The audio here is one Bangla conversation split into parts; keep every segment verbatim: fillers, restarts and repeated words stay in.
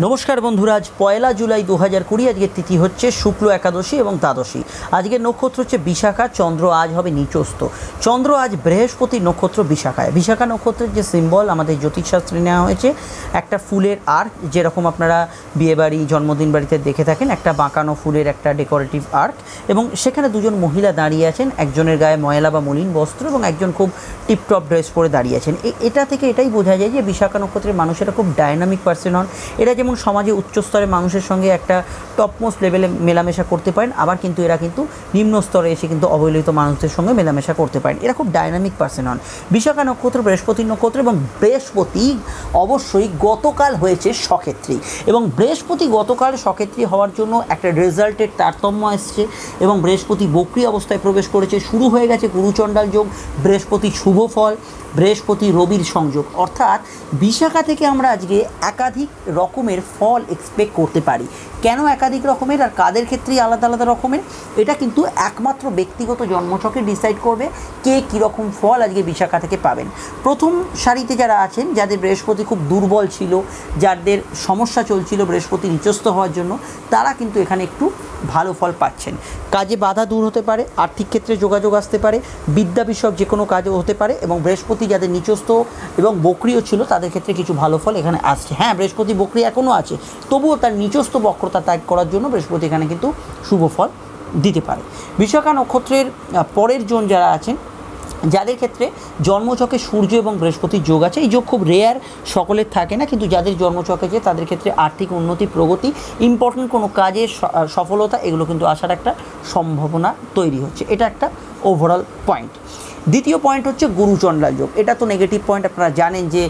नमस्कार बंधुरा आज पयला जुलाई दो हज़ार कुड़ी आज के तिथि हे शुक्ल एकादशी और द्वादशी। आज के नक्षत्र हे विशाखा। चंद्र आज है नीचस्थ। चंद्र आज बृहस्पति नक्षत्र विशाखाय। विशाखा नक्षत्र जो सिम्बल हमारे ज्योतिषशास्त्रे नेওয়া হয়েছে एक फुलर आर्क, जे रकम अपनारा बिएबाड़ी जन्मदिन बाड़ीते देखे थकें, एक बाँकानो फुलर एक डेकोरेटिव आर्क और सेखाने दुजोन महिला दाड़िये आछेन, एकजोनेर गाये मयला बा मलिन वस्त्र और एकजोन खूब टिपटप ड्रेस परे दाड़िये आछेन। एटा थेके एटाई बोझा जाय जे विशाखा नक्षत्रेर मानुषेरा खूब डायनामिक पार्सन हन। एरा जेमन समाजे उच्चस्तरे मानुषेर संगे एक टपमोस्ट लेवेले मेलामेशा करते पारेन, आबार किन्तु एरा किन्तु निम्न स्तरे एसे किन्तु अवहेलित मानुषदेर संगे मेलामेशा करते पारेन। एरा खूब डायनामिक पार्सन हन। विशाखा नक्षत्र बृहस्पति नक्षत्र और बृहस्पति अवश्यई गतकाल हयेছে सक्षेत्री এবং बृहस्पति गतकाल सक्षेत्री হওয়ার জন্য একটা রেজাল্টের তারতম্য আসছে এবং বৃহস্পতি বক্রী অবস্থায় প্রবেশ করেছে, শুরু হয়ে গেছে গুরুচণ্ডাল যোগ। বৃহস্পতি শুভ ফল বৃহস্পতি রবির সংযোগ, অর্থাৎ বিশাখা থেকে আমরা আজকে একাধিক রকমের ফল এক্সপেক্ট করতে পারি। কেন একাধিক রকমের আর কাদের ক্ষেত্রে আলাদা আলাদা রকমের, এটা কিন্তু একমাত্র ব্যক্তিগত জন্মছকে ডিসাইড করবে কে কীরকম ফল আজকে বিশাখা থেকে পাবেন। প্রথম সারিতে যারা আছেন, যাদের বৃহস্পতি খুব দুর্বল ছিল, যাদের সমস্যা চলছিল বৃহস্পতি নিচস্থ হওয়ার জন্য, তারা কিন্তু এখানে একটু ভালো ফল পাচ্ছেন। কাজে বাধা দূর হতে পারে, আর্থিক ক্ষেত্রে যোগাযোগ আসতে পারে, বিদ্যা বিষয়ক যে কোনো কাজও হতে পারে এবং বৃহস্পতি যাদের নিচস্থ এবং বক্রিয় ছিল তাদের ক্ষেত্রে কিছু ভালো ফল এখানে আসছে। হ্যাঁ, বৃহস্পতি বক্রিয় এখনও আছে, তবুও তার নিচস্থ বক্রতা ত্যাগ করার জন্য বৃহস্পতি এখানে কিন্তু শুভ ফল দিতে পারে। বিশাখা নক্ষত্রের পরের জন যারা আছেন, যাদের ক্ষেত্রে জন্মছকে সূর্য এবং বৃহস্পতির যোগ আছে, এই যোগ খুব রেয়ার, সকলের থাকে না, কিন্তু যাদের জন্মছকে আছে তাদের ক্ষেত্রে আর্থিক উন্নতি, প্রগতি, ইম্পর্টেন্ট কোনো কাজে সফলতা, এগুলো কিন্তু আসার একটা সম্ভাবনা তৈরি হচ্ছে। এটা একটা ওভারঅল পয়েন্ট। দ্বিতীয় পয়েন্ট হচ্ছে গুরুচণ্ডাল যোগ। এটা তো নেগেটিভ পয়েন্ট, আপনারা জানেন যে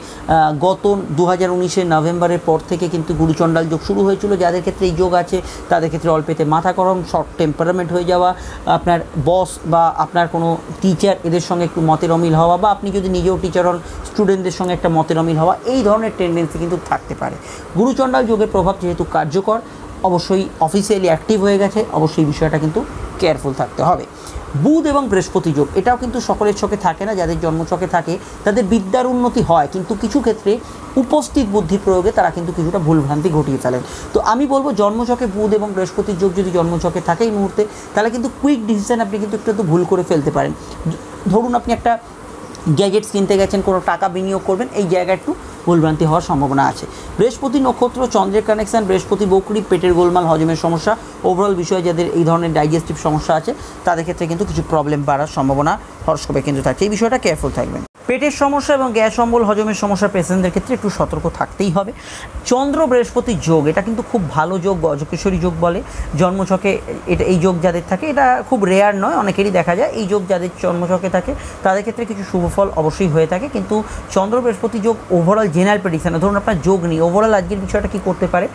গত দু হাজার উনিশের নভেম্বরের পর থেকে কিন্তু গুরুচণ্ডাল যোগ শুরু হয়েছিল। যাদের ক্ষেত্রে এই যোগ আছে তাদের ক্ষেত্রে অল্পেতে মাথা গরম, শর্ট টেম্পারামেন্ট হয়ে যাওয়া, আপনার বস বা আপনার কোনো টিচার এদের সঙ্গে একটু মতের অমিল হওয়া বা আপনি যদি নিজেও টিচার হন স্টুডেন্টদের সঙ্গে একটা মতের অমিল হওয়া, এই ধরনের টেন্ডেন্সি কিন্তু থাকতে পারে। গুরুচণ্ডাল যোগের প্রভাব যেহেতু কার্যকর, অবশ্যই অফিসিয়ালি অ্যাক্টিভ হয়ে গেছে, অবশ্যই বিষয়টা কিন্তু কেয়ারফুল থাকতে হবে। বুধ এবং বৃহস্পতি যোগ, এটাও কিন্তু সকলের ছকে থাকে না, যাদের জন্মছকে থাকে তাদের বিদ্যার উন্নতি হয়, কিন্তু কিছু ক্ষেত্রে উপস্থিত বুদ্ধি প্রয়োগে তারা কিন্তু কিছুটা ভুলভ্রান্তি ঘটিয়ে ফেলেন। তো আমি বলবো জন্মছকে বুধ এবং বৃহস্পতির যোগ যদি জন্মছকে থাকে এই মুহূর্তে, তাহলে কিন্তু কুইক ডিসিশান আপনি কিন্তু একটু একটু ভুল করে ফেলতে পারেন। ধরুন আপনি একটা গ্যাজেটস কিনতে গেছেন, কোনো টাকা বিনিয়োগ করবেন, এই জায়গায় একটু ভুলভ্রান্তি হওয়ার সম্ভাবনা আছে। বৃহস্পতি নক্ষত্র, চন্দ্রের কানেকশান, বৃহস্পতি বকরি, পেটের গোলমাল, হজমের সমস্যা, ওভারঅল বিষয়ে যাদের এই ধরনের ডাইজেস্টিভ সমস্যা আছে তাদের ক্ষেত্রে কিন্তু কিছু প্রবলেম বাড়ার সম্ভাবনা হরস্কোপে কিন্তু থাকছে। এই বিষয়টা কেয়ারফুল থাকবেন। পেটের সমস্যা এবং গ্যাস অম্বল, হজমের সমস্যা পেশেন্টদের ক্ষেত্রে একটু সতর্ক থাকতেই হবে। চন্দ্র বৃহস্পতি যোগ, এটা কিন্তু খুব ভালো যোগ, গজকেশ্বরী যোগ বলে জন্মছকে। এটা এই যোগ যাদের থাকে এটা খুব রেয়ার নয়, অনেকেরই দেখা যায় এই যোগ যাদের জন্মছকে থাকে তাদের ক্ষেত্রে কিছু শুভফল অবশ্যই হয়ে থাকে। কিন্তু চন্দ্র বৃহস্পতি যোগ ওভারঅল জেনারেল প্রেডিকশানে, ধরুন আপনার যোগ নেই, ওভারঅল আজকের বিষয়টা কী করতে পারে,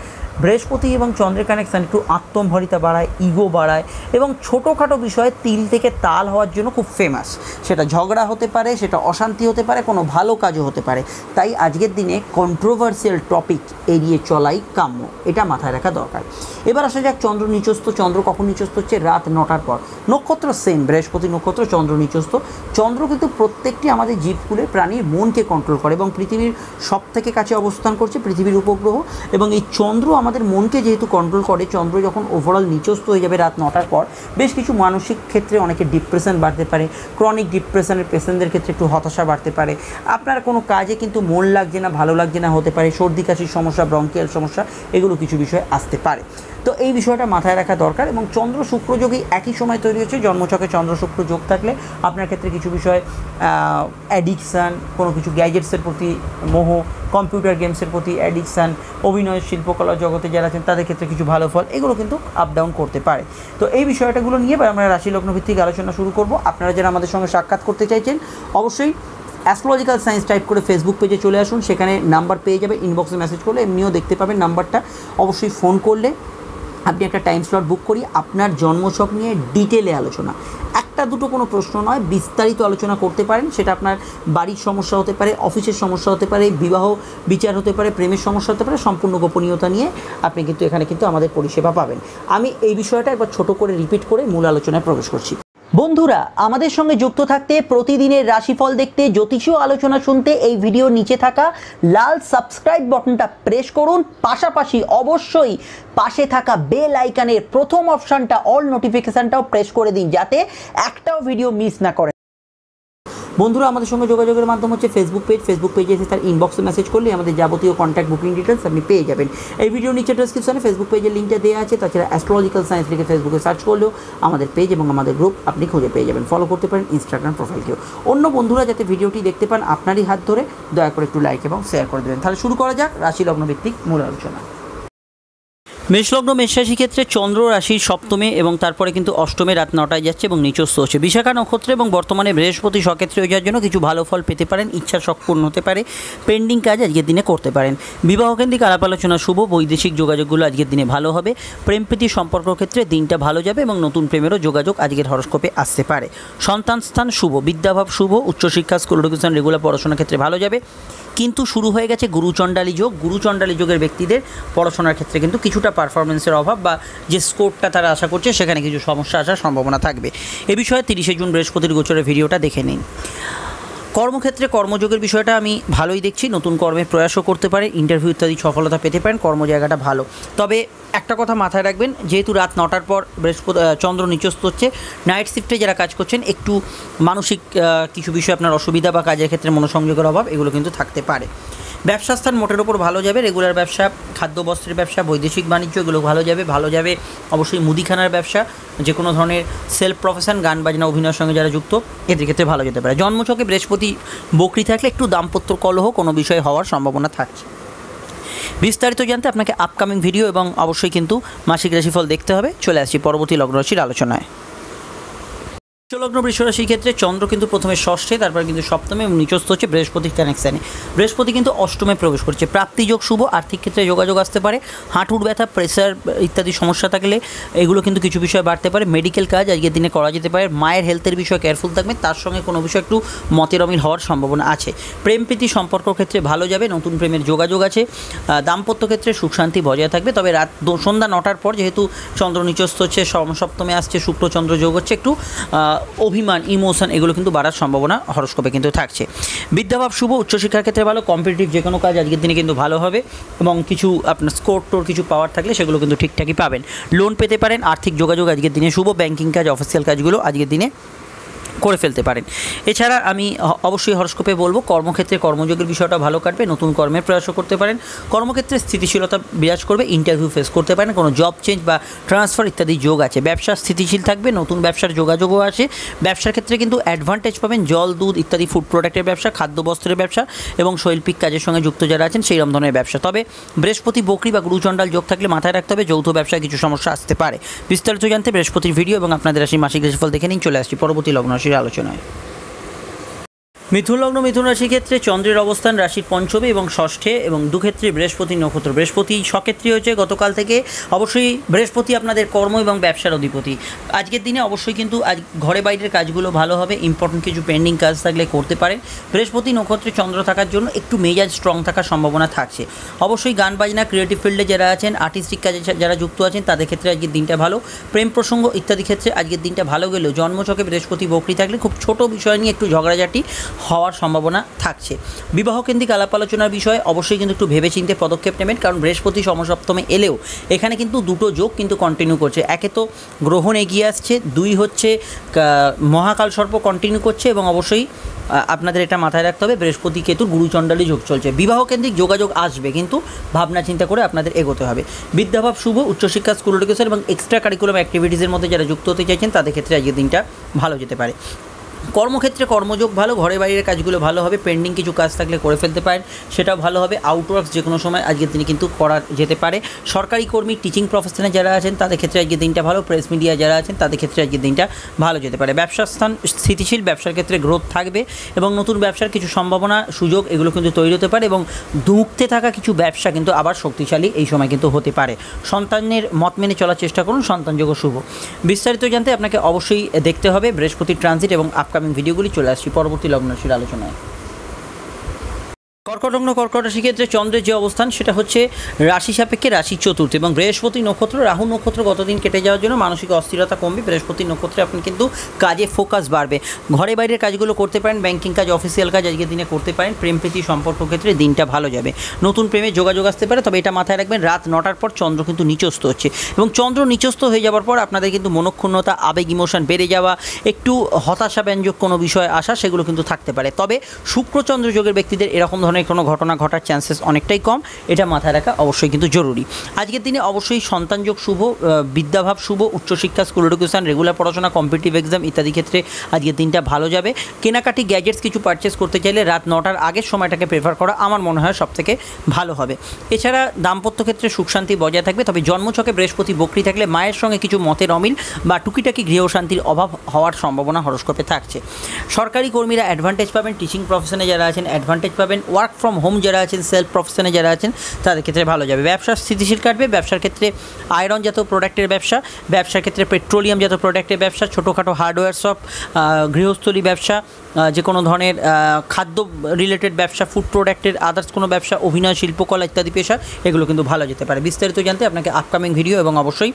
বৃহস্পতি এবং চন্দ্রের কানেকশান একটু আত্মম্ভরিতা বাড়ায়, ইগো বাড়ায় এবং ছোটোখাটো বিষয়ে তিল থেকে তাল হওয়ার জন্য খুব ফেমাস। সেটা ঝগড়া হতে পারে, সেটা অশান্তি হতে পারে, কোনো ভালো কাজও হতে পারে। তাই আজকের দিনে কন্ট্রোভার্সিয়াল টপিক এড়িয়ে চলাই কাম্য, এটা মাথায় রাখা দরকার। এবার আসা যাক চন্দ্র নিচস্থ। চন্দ্র কখন নিচস্থ হচ্ছে? রাত নটার পর। নক্ষত্র সেম, বৃহস্পতি নক্ষত্র, চন্দ্র নিচস্থ। চন্দ্র কিন্তু প্রত্যেকটি আমাদের জীবকুলের প্রাণীর মনকে কন্ট্রোল করে এবং পৃথিবীর সব থেকে কাছে অবস্থান করছে পৃথিবীর উপগ্রহ, এবং এই চন্দ্র আমাদের মনকে যেহেতু কন্ট্রোল করে, চন্দ্র যখন ওভারঅল নিচস্থ হয়ে যাবে রাত নটার পর, বেশ কিছু মানসিক ক্ষেত্রে অনেকে ডিপ্রেশন বাড়তে পারে, ক্রনিক ডিপ্রেশনের পেশেন্টদের ক্ষেত্রে একটু হতাশা বাড়তে পারে। আপনার কোনো কাজে কিন্তু মন লাগছে না, ভালো লাগছে না হতে পারে, সর্দি কাশির সমস্যা, ব্রঙ্কিয়াল সমস্যা, এগুলো কিছু বিষয় আসতে পারে। তো এই বিষয়টা মাথায় রাখা দরকার। এবং চন্দ্র শুক্র যোগই একই সময় তৈরি হচ্ছে। জন্মছকে চন্দ্র শুক্র যোগ থাকলে আপনার ক্ষেত্রে কিছু বিষয় অ্যাডিকশান, কোনো কিছু গ্যাজেটসের প্রতি মোহ, কম্পিউটার গেমসের প্রতি অ্যাডিকশান, অভিনয়, শিল্পকলা জগতে যারা আছেন তাদের ক্ষেত্রে কিছু ভালো ফল, এগুলো কিন্তু আপ ডাউন করতে পারে। তো এই বিষয়টাগুলো নিয়ে এবার আমরা রাশি লগ্নভিত্তিক আলোচনা শুরু করব। আপনারা যারা আমাদের সঙ্গে সাক্ষাৎ করতে চাইছেন অবশ্যই অ্যাস্ট্রোলজিক্যাল সায়েন্স টাইপ করে ফেসবুক পেজে চলে আসুন, সেখানে নাম্বার পেয়ে যাবে, ইনবক্সে মেসেজ করলে এমনিও দেখতে পাবেন নাম্বারটা। অবশ্যই ফোন করলে আপনি একটা টাইম স্লট বুক করি, আপনার জন্মছক নিয়ে ডিটেলে আলোচনা, একটা দুটো কোনো প্রশ্ন নয়, বিস্তারিত আলোচনা করতে পারেন। সেটা আপনার বাড়ির সমস্যা হতে পারে, অফিসের সমস্যা হতে পারে, বিবাহ বিচার হতে পারে, প্রেমের সমস্যা হতে পারে, সম্পূর্ণ গোপনীয়তা নিয়ে আপনি কিন্তু এখানে কিন্তু আমাদের পরিষেবা পাবেন। আমি এই বিষয়টা একবার ছোট করে রিপিট করে মূল আলোচনায় প্রবেশ করছি। বন্ধুরা আমাদের সঙ্গে যুক্ত থাকতে প্রতিদিনের রাশিফল দেখতে জ্যোতিষীয় আলোচনা শুনতে এই ভিডিও নিচে থাকা লাল সাবস্ক্রাইব বাটনটা প্রেস করুন। পাশাপাশি অবশ্যই পাশে থাকা বেল আইকনের প্রথম অপশানটা অল নোটিফিকেশানটাও প্রেস করে দিন যাতে একটাও ভিডিও মিস না করেন। বন্ধুরা আমাদের সঙ্গে যোগাযোগের মাধ্যম হচ্ছে ফেসবুক পেজ। ফেসবুক পেজে এসে তার ইনবক্সে মেসেজ করলে আমাদের যাবতীয় কন্ট্যাক্ট বুকিং ডিটেলস আপনি পেয়ে যাবেন। এই ভিডিও নিচে ডেসক্রিপশনে ফেসবুক পেজের লিঙ্কটা দেওয়া আছে। তাছাড়া অ্যাস্ট্রোলজিক্যাল সায়েন্স লিখে ফেসবুকে সার্চ করলেও আমাদের পেজ এবং আমাদের গ্রুপ আপনি খুঁজে পেয়ে যাবেন। ফলো করতে পারেন ইনস্টাগ্রাম প্রোফাইলকেও। অন্য বন্ধুরা যাতে ভিডিওটি দেখতে পান আপনারই হাত ধরে দয়া করে একটু লাইক এবং শেয়ার করে দেবেন। তাহলে শুরু করা যাক রাশি লগ্ন ভিত্তিক মূল আলোচনা। মেষলগ্ন মেষরাশি ক্ষেত্রে চন্দ্র রাশির সপ্তমে এবং তারপরে কিন্তু অষ্টমে রাত নটায় যাচ্ছে এবং নিচস্থ হচ্ছে বিশাখা নক্ষত্রে এবং বর্তমানে বৃহস্পতি সক্ষেত্রে হয়ে যাওয়ার জন্য কিছু ভালো ফল পেতে পারেন। ইচ্ছা শখ পূর্ণ হতে পারে। পেন্ডিং কাজ আজকের দিনে করতে পারেন। বিবাহকেন্দ্রিক আলাপ আলোচনা শুভ। বৈদেশিক যোগাযোগগুলো আজকের দিনে ভালো হবে। প্রেমপ্রীতি সম্পর্কের ক্ষেত্রে দিনটা ভালো যাবে এবং নতুন প্রেমেরও যোগাযোগ আজকের হরস্কোপে আসতে পারে। সন্তান স্থান শুভ। বিদ্যাভাব শুভ। উচ্চশিক্ষা স্কুল এডুকেশন রেগুলার পড়াশোনার ক্ষেত্রে ভালো যাবে। কিন্তু শুরু হয়ে গেছে গুরুচণ্ডালী যোগ। গুরুচণ্ডালী যোগের ব্যক্তিদের পড়াশোনার ক্ষেত্রে কিন্তু কিছুটা পারফরমেন্সের অভাব বা যে স্কোরটা তারা আশা করছে সেখানে কিছু সমস্যা আসার সম্ভাবনা থাকবে। এ বিষয়ে তিরিশে জুন বৃহস্পতির গোচরের ভিডিওটা দেখে নিন। কর্মক্ষেত্রে কর্মযোগের বিষয়টা আমি ভালোই দেখছি। নতুন কর্মের প্রয়াসও করতে পারে। ইন্টারভিউ ইত্যাদি সফলতা পেতে পারেন। কর্মজায়গাটা ভালো। তবে একটা কথা মাথায় রাখবেন, যেহেতু রাত নটার পর বৃহস্পতি চন্দ্র নিচস্থ হচ্ছে, নাইট শিফটে যারা কাজ করছেন একটু মানসিক কিছু বিষয় আপনার অসুবিধা বা কাজের ক্ষেত্রে মনোসংযোগের অভাব এগুলো কিন্তু থাকতে পারে। ব্যবসা স্থান মোটের ওপর ভালো যাবে। রেগুলার ব্যবসা, খাদ্য বস্ত্রের ব্যবসা, বৈদেশিক বাণিজ্য এগুলো ভালো যাবে। ভালো যাবে অবশ্যই মুদিখানার ব্যবসা, যে কোনো ধরনের সেলফ প্রফেশন, গান বাজনা অভিনয়ের সঙ্গে যারা যুক্ত এদের ক্ষেত্রে ভালো যেতে পারে। জন্মছকে বৃহস্পতি বকরি থাকলে একটু দাম্পত্য কলহ কোনো বিষয় হওয়ার সম্ভাবনা থাকছে। বিস্তারিত জানতে আপনাকে আপকামিং ভিডিও এবং অবশ্যই কিন্তু মাসিক রাশিফল দেখতে হবে। চলে আসছি পরবর্তী লগ্নরাশির আলোচনায়। লগ্ন বৃষরাশির ক্ষেত্রে চন্দ্র কিন্তু প্রথমে ষষ্ঠে, তারপর কিন্তু সপ্তমে এবং নিচস্থ হচ্ছে বৃহস্পতির কানেকশানে। বৃহস্পতি কিন্তু অষ্টমে প্রবেশ করছে। প্রাপ্তিযোগ শুভ। আর্থিক ক্ষেত্রে যোগাযোগ আসতে পারে। হাঁটুর ব্যথা, প্রেসার ইত্যাদি সমস্যা থাকলে এগুলো কিন্তু কিছু বিষয় বাড়তে পারে। মেডিকেল কাজ আজকের দিনে করা যেতে পারে। মায়ের হেলথের বিষয়ে কেয়ারফুল থাকবেন। তার সঙ্গে কোনো বিষয় একটু মতের অমিল হওয়ার সম্ভাবনা আছে। প্রেম প্রীতি সম্পর্ক ক্ষেত্রে ভালো যাবে। নতুন প্রেমের যোগাযোগ আছে। দাম্পত্য ক্ষেত্রে সুখ শান্তি বজায় থাকবে। তবে রাত সন্ধ্যা নটার পর যেহেতু চন্দ্র নিচস্থ হচ্ছে, সপ্তমে আসছে, শুক্রচন্দ্র যোগ হচ্ছে, একটু অভিমান ইমোশন এগুলো কিন্তু বাড়ার সম্ভাবনা হরস্কোপে কিন্তু থাকছে। বিদ্যাভাব শুভ। উচ্চশিক্ষার ক্ষেত্রে ভালো। কম্পিটিটিভ যে কোনো কাজ আজকের দিনে কিন্তু ভালো হবে এবং কিছু আপনার স্কোর টোর কিছু পাওয়ার থাকলে সেগুলো কিন্তু ঠিকঠাকই পাবেন। লোন পেতে পারেন। আর্থিক যোগাযোগ আজকের দিনে শুভ। ব্যাংকিং কাজ, অফিসিয়াল কাজগুলো আজকের দিনে করে ফেলতে পারেন। এছাড়া আমি অবশ্যই হরস্কোপে বলবো কর্মক্ষেত্রে কর্মযোগের বিষয়টা ভালো কাটবে। নতুন কর্মের প্রয়াসও করতে পারেন। কর্মক্ষেত্রে স্থিতিশীলতা বিরাজ করবে। ইন্টারভিউ ফেস করতে পারেন। কোনো জব চেঞ্জ বা ট্রান্সফার ইত্যাদি যোগ আছে। ব্যবসা স্থিতিশীল থাকবে। নতুন ব্যবসার যোগাযোগও আছে। ব্যবসার ক্ষেত্রে কিন্তু অ্যাডভান্টেজ পাবেন। জল, দুধ ইত্যাদি ফুড প্রোডাক্টের ব্যবসা, খাদ্য বস্ত্রের ব্যবসা এবং শৈল্পিক কাজের সঙ্গে যুক্ত যারা আছেন সেই রকম ধরনের ব্যবসা। তবে বৃহস্পতি বকরি বা গুরুচণ্ডাল যোগ থাকলে মাথায় রাখতে হবে যৌথ ব্যবসায় কিছু সমস্যা আসতে পারে। বিস্তারিত জানতে বৃহস্পতির ভিডিও এবং আপনাদের রাশি মাসিক রাশিফল দেখে নিন। চলে আসছি পরবর্তী লগ্ন আলোচনায়। মিথুন লগ্ন মিথুন রাশির ক্ষেত্রে চন্দ্রের অবস্থান রাশির পঞ্চমে এবং ষষ্ঠে এবং দুক্ষেত্রে বৃহস্পতি নক্ষত্র। বৃহস্পতি সক্ষেত্রে হয়েছে গতকাল থেকে। অবশ্যই বৃহস্পতি আপনাদের কর্ম এবং ব্যবসার অধিপতি। আজকের দিনে অবশ্যই কিন্তু আজ ঘরে বাইরের কাজগুলো ভালো হবে। ইম্পর্টেন্ট কিছু পেন্ডিং কাজ থাকলে করতে পারেন। বৃহস্পতি নক্ষত্রে চন্দ্র থাকার জন্য একটু মেজাজ স্ট্রং থাকার সম্ভাবনা থাকছে। অবশ্যই গান বাজনা, ক্রিয়েটিভ ফিল্ডে যারা আছেন, আর্টিস্টিক কাজে যারা যুক্ত আছেন তাদের ক্ষেত্রে আজকের দিনটা ভালো। প্রেম প্রসঙ্গ ইত্যাদি ক্ষেত্রে আজকের দিনটা ভালো গেলেও জন্মছকে বৃহস্পতি বকরি থাকলে খুব ছোট বিষয় নিয়ে একটু ঝগড়াঝাটি হওয়ার সম্ভাবনা থাকছে। বিবাহকেন্দ্রিক আলাপ আলোচনার বিষয়ে অবশ্যই কিন্তু একটু ভেবেচিন্তে পদক্ষেপ নেবেন, কারণ বৃহস্পতি সমসপ্তমে এলেও এখানে কিন্তু দুটো যোগ কিন্তু কন্টিনিউ করছে। একে তো গ্রহণ এগিয়ে আসছে, দুই হচ্ছে মহাকাল সর্প কন্টিনিউ করছে এবং অবশ্যই আপনাদের এটা মাথায় রাখতে হবে বৃহস্পতি কেতুর গুরুচণ্ডালী যোগ চলছে। বিবাহকেন্দ্রিক যোগাযোগ আসবে কিন্তু ভাবনা চিন্তা করে আপনাদের এগোতে হবে। বিদ্যাভাব শুভ। উচ্চশিক্ষা, স্কুল এডুকেশন এবং এক্সট্রা কারিকুলাম অ্যাক্টিভিটিসের মধ্যে যারা যুক্ত হতে চাইছেন তাদের ক্ষেত্রে আজকের দিনটা ভালো যেতে পারে। কর্মক্ষেত্রে কর্মযোগ ভালো। ঘরে বাইরের কাজগুলো ভালো হবে। পেন্ডিং কিছু কাজ থাকলে করে ফেলতে পারেন, সেটাও ভালো হবে। আউটওয়ার্কস যে কোনো সময় আজকের দিনে কিন্তু করা যেতে পারে। সরকারি কর্মী, টিচিং প্রফেশনে যারা আছেন তাদের ক্ষেত্রে আজকের দিনটা ভালো। প্রেস মিডিয়া যারা আছেন তাদের ক্ষেত্রে আজকের দিনটা ভালো যেতে পারে। ব্যবসার স্থান স্থিতিশীল। ব্যবসার ক্ষেত্রে গ্রোথ থাকবে এবং নতুন ব্যবসার কিছু সম্ভাবনা, সুযোগ এগুলো কিন্তু তৈরি হতে পারে এবং ধুঁকতে থাকা কিছু ব্যবসা কিন্তু আবার শক্তিশালী এই সময় কিন্তু হতে পারে। সন্তানের মত মেনে চলার চেষ্টা করুন। সন্তানযোগ্য শুভ। বিস্তারিত জানতে আপনাকে অবশ্যই দেখতে হবে বৃহস্পতির ট্রানজিট এবং আপকামিং ভিডিওগুলি। চলে আসছি পরবর্তী লগ্নরাশির আলোচনায়। कर्कट लग्न कर्कट राशि क्षेत्र चंद्र जो अवस्थान से हे राशि सपेक्षे राशि चतुर्थ और बृहस्पति नक्षत्र राहु नक्षत्र गत दिन केटे जावर मानसिक अस्थिरता कम बृहस्पति नक्षत्रे अपनी क्योंकि काजे फोकस बाढ़े घरे बाइर काजगुलो करते पारें बैंकिंग काज अफिसियल काज आज के दिन करते पारें प्रेम प्रीति सम्पर्क क्षेत्र में दिन भलो जाए नतून प्रेमे जोगाजोग आसते पारे तबे एटा माथाय राखबेन रात नटार पर चंद्र किन्तु नीचस्थ होच्छे एबं चंद्र नीचस्थ हो जावार पर आपनादेर किन्तु मनक्षुण्णता आवेग इमोशन बेड़े जावा एकटू हताशा व्यंजक कोनो विषय आशा सेगुलो किन्तु थाकते पारे तबे शुक्र चंद्र योगेर ब्यक्तिदेर एरकम धरनेर কোনো ঘটনা ঘটার চান্সেস অনেকটাই কম এটা মাথায় রাখা অবশ্যই কিন্তু জরুরি। আজকের দিনে অবশ্যই সন্তানযোগ শুভ, বিদ্যাভাব শুভ, উচ্চশিক্ষা স্কুল এডুকেশন রেগুলার পড়াশোনা কম্পিটিটিভ এক্সাম ইত্যাদি ক্ষেত্রে আজকের দিনটা ভালো যাবে। কেনাকাটি গ্যাজেটস কিছু পারচেস করতে চাইলে রাত নটার আগের সময়টাকে প্রেফার করা আমার মনে হয় সবথেকে ভালো হবে। এছাড়া দাম্পত্য ক্ষেত্রে সুখ শান্তি বজায় থাকবে, তবে জন্মছকে বৃহস্পতি বকরি থাকলে মায়ের সঙ্গে কিছু মতের অমিল বা টুকিটাকি গৃহশান্তির অভাব হওয়ার সম্ভাবনা হরস্কোপে থাকছে। সরকারি কর্মীরা অ্যাডভান্টেজ পাবেন, টিচিং প্রফেশনে যারা আছেন অ্যাডভান্টেজ পাবেন, ওয়ার্ক फ्रम होम जरा आज सेल्फ प्रफेशने जरा आज तर क्षेत्र में भलो जाए। व्यवसार स्थितिशील काटबे, व्यवसार क्षेत्र में आयरन जात प्रोडक्टर व्यवसा, व्यवसार क्षेत्र में पेट्रोलियम जात प्रोडक्टर व्यवसा, छोटोखाटो हार्डवेयर शॉप, गृहस्थली व्यवसा, जेकोनो धरनेर खाद्य रिलेटेड व्यवसा, फूड प्रोडक्टर आदार्स कोनो व्यवसा, अभिनय शिल्पकला इत्यादि पेशा एगुलो किन्तु भालो जेते पारे। विस्तारित जानते आपनाके आपकामिंग भिडियो एबं अवश्यई